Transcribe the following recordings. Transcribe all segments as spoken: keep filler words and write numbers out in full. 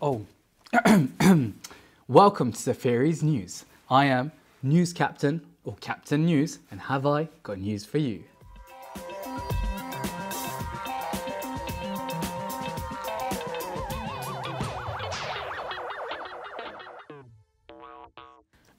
Oh, oh. Welcome to Safeer's News. I am News Captain, or Captain News, and have I got news for you.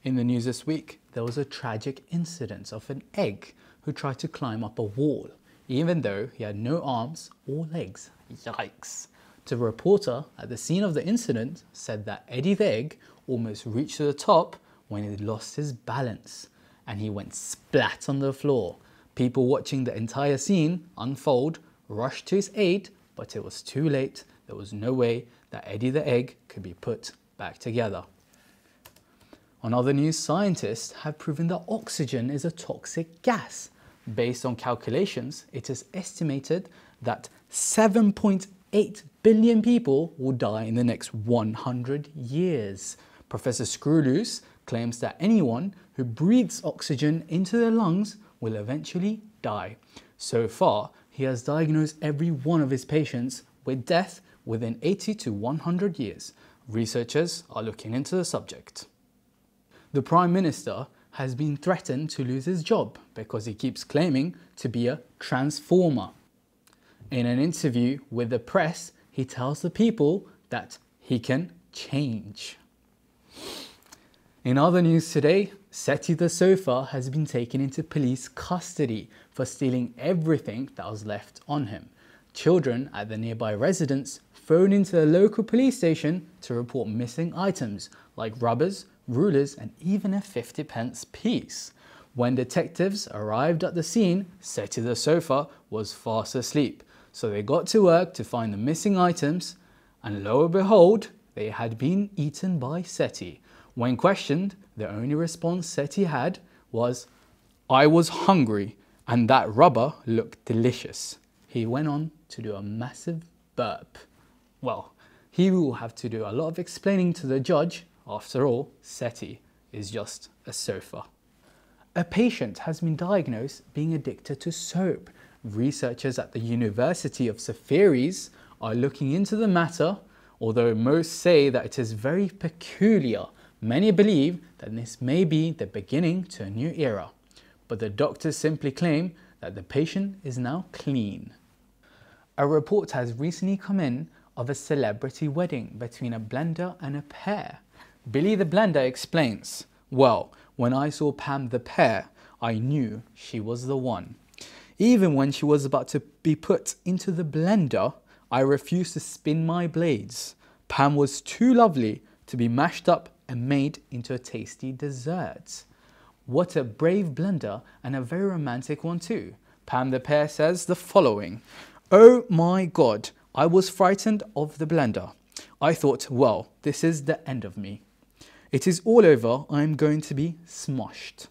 In the news this week, there was a tragic incident of an egg who tried to climb up a wall, even though he had no arms or legs. Yikes. The reporter at the scene of the incident said that Eddie the Egg almost reached to the top when he lost his balance and he went splat on the floor. People watching the entire scene unfold rushed to his aid, but it was too late. There was no way that Eddie the Egg could be put back together. On other news, scientists have proven that oxygen is a toxic gas. Based on calculations, it is estimated that seven point eight billion people will die in the next one hundred years. Professor Screwloose claims that anyone who breathes oxygen into their lungs will eventually die. So far, he has diagnosed every one of his patients with death within eighty to one hundred years. Researchers are looking into the subject. The Prime Minister has been threatened to lose his job because he keeps claiming to be a transformer. In an interview with the press, he tells the people that he can change. In other news today, Seti the Sofa has been taken into police custody for stealing everything that was left on him. Children at the nearby residence phoned into the local police station to report missing items like rubbers, rulers and even a fifty pence piece. When detectives arrived at the scene, Seti the Sofa was fast asleep, so they got to work to find the missing items, and lo and behold, they had been eaten by Seti. When questioned, the only response Seti had was, "I was hungry and that rubber looked delicious." He went on to do a massive burp. Well, he will have to do a lot of explaining to the judge. After all, Seti is just a sofa. A patient has been diagnosed being addicted to soap. Researchers at the University of Safiri's are looking into the matter, although most say that it is very peculiar. Many believe that this may be the beginning to a new era, but the doctors simply claim that the patient is now clean. A report has recently come in of a celebrity wedding between a blender and a pear. Billy the Blender explains, "Well, when I saw Pam the Pear, I knew she was the one. Even when she was about to be put into the blender, I refused to spin my blades. Pam was too lovely to be mashed up and made into a tasty dessert." What a brave blender, and a very romantic one too. Pam the Pear says the following, "Oh my God, I was frightened of the blender. I thought, well, this is the end of me. It is all over, I am going to be smoshed."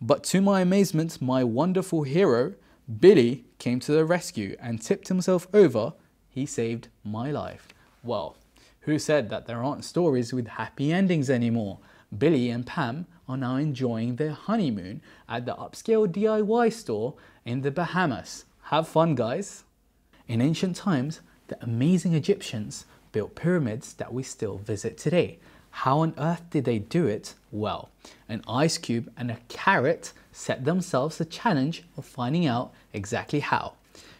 But to my amazement, my wonderful hero, Billy, came to the rescue and tipped himself over. He saved my life. Well, who said that there aren't stories with happy endings anymore? Billy and Pam are now enjoying their honeymoon at the upscale D I Y store in the Bahamas. Have fun, guys. In ancient times, the amazing Egyptians built pyramids that we still visit today. How on earth did they do it? Well, an ice cube and a carrot set themselves the challenge of finding out exactly how.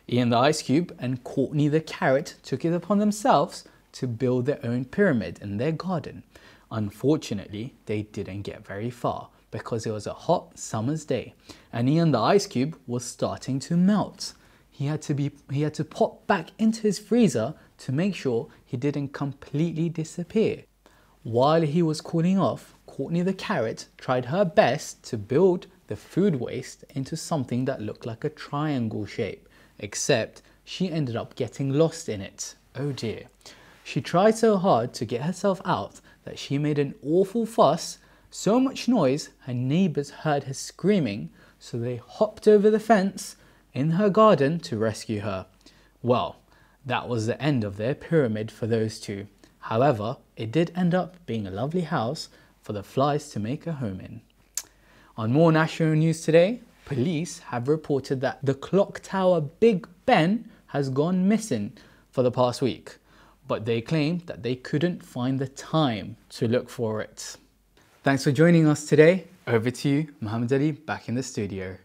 Ian the Ice Cube and Courtney the Carrot took it upon themselves to build their own pyramid in their garden. Unfortunately, they didn't get very far because it was a hot summer's day and Ian the Ice Cube was starting to melt. He had to be, he had to pop back into his freezer to make sure he didn't completely disappear. While he was cooling off, Courtney the Carrot tried her best to build the food waste into something that looked like a triangle shape, except she ended up getting lost in it. Oh dear. She tried so hard to get herself out that she made an awful fuss, so much noise her neighbors heard her screaming, so they hopped over the fence in her garden to rescue her. Well, that was the end of their pyramid for those two. However, it did end up being a lovely house for the flies to make a home in. On more national news today, police have reported that the clock tower Big Ben has gone missing for the past week. but they claimed that they couldn't find the time to look for it. Thanks for joining us today. Over to you, Muhammad Ali, back in the studio.